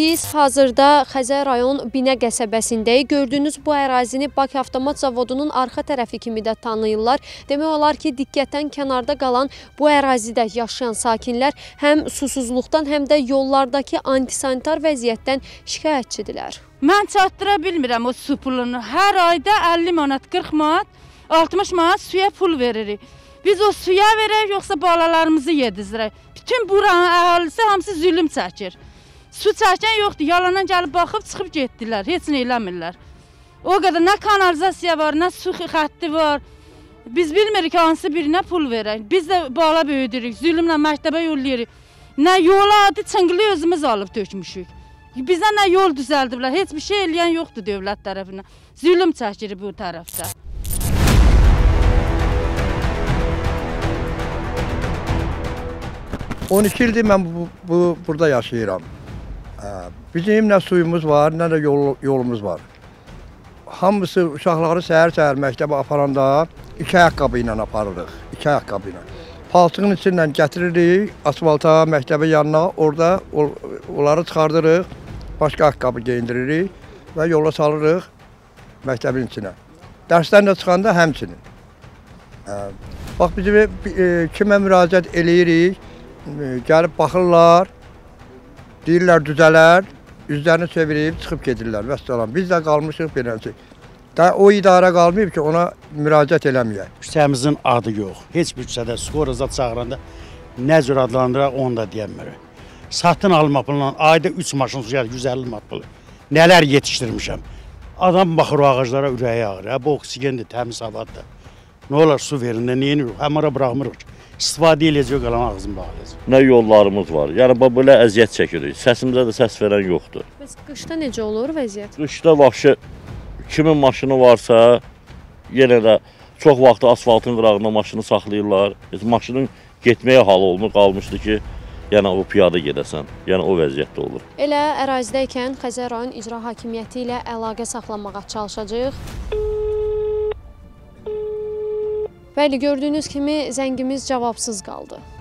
Biz hazırda Xəzər rayon Binə qəsəbəsindəyik. Gördüyünüz bu ərazini Bakı Avtomat Zavodunun arxa tərəfi kimi də tanıyırlar. Demək olar ki, diqqətdən kənarda qalan bu ərazidə yaşayan sakinlər həm susuzluqdan, həm də yollardakı antisanitar vəziyyətdən şikayətçidirlər. Mən çatdıra bilmirəm o su pulunu. Hər ayda 50 manat, 40 manat, 60 manat suya pul veririk. Biz o suya verək, yoxsa balalarımızı yedizdirək. Bütün buranın əhalisi hamısı zülüm çəkir. Su çəkən yoxdur, yalanan gəlib baxıb çıxıb getdilər, heç nə eləmirlər. O qədər nə kanalizasiya var, nə su xətti var. Biz bilmirik hansı birinə pul verək. Biz də bala böyüdürük, zülümlə məktəbə yollayırıq. Nə yola adı çınqılı özümüz alıb tökmüşük. Bizə nə yol düzəldiblər, heç bir şey eləyən yoxdur dövlət tərəfindən. Zülüm çəkir bu tərəfdə. On iki ildir mən burada yaşayıram. Bizim nə suyumuz var, nə də yolumuz var. Hamısı uşaqları səhər-səhər məktəbə aparanda iki ayaqqabı ilə aparırıq. İki ayaqqabı ilə. Paltığın içindən gətiririk asfalta, məktəbə yanına. Orada onları çıxardırıq, başqa ayaqqabı geyindiririk və yola salırıq məktəbin içinə. Dərsdən də çıxanda həmçinin. Bax, bizim kimə müraciət eləyirik, gəlib baxırlar, deyirlər düzələr, üzlərini çevirib çıxıb gedirlər. Vəssalam, biz də qalmışıq beləncə. O idarə qalmayıb ki, ona müraciət eləməyək. Küçəmizin adı yox. Heç bir küçədə skoraza çağıranda nə cür adlandıraq, onu da deyəmirik. Satın alma pulundan ayda 3 maşın suya 150 manat pulu. Nələr yetişdirmişəm. Adam baxır o ağaclara, ürəyi ağrır. Bu oksigendir, təmiz havadır. Nə olar su verin də, nə yenirik? Həmara buraxmırıq ki. İstifadə eləyəcək, qalan ağzını bağlayacaq. Nə yollarımız var, yəni belə əziyyət çəkirik, səsimizə də səs verən yoxdur. Bəs qışda necə olur vəziyyət? Qışda vəhşi kimin maşını varsa, yenə də çox vaxt asfaltın qırağında maşını saxlayırlar. Maşının getməyə halı olmur, qalmışdı ki, yəni o piyada gedəsən, yəni o vəziyyətdə olur. Elə ərazidəykən Xəzər rayon İcra Hakimiyyəti ilə əlaqə saxlanmağa çalışacağıq. Bəli, gördüyünüz kimi zəngimiz cavabsız qaldı.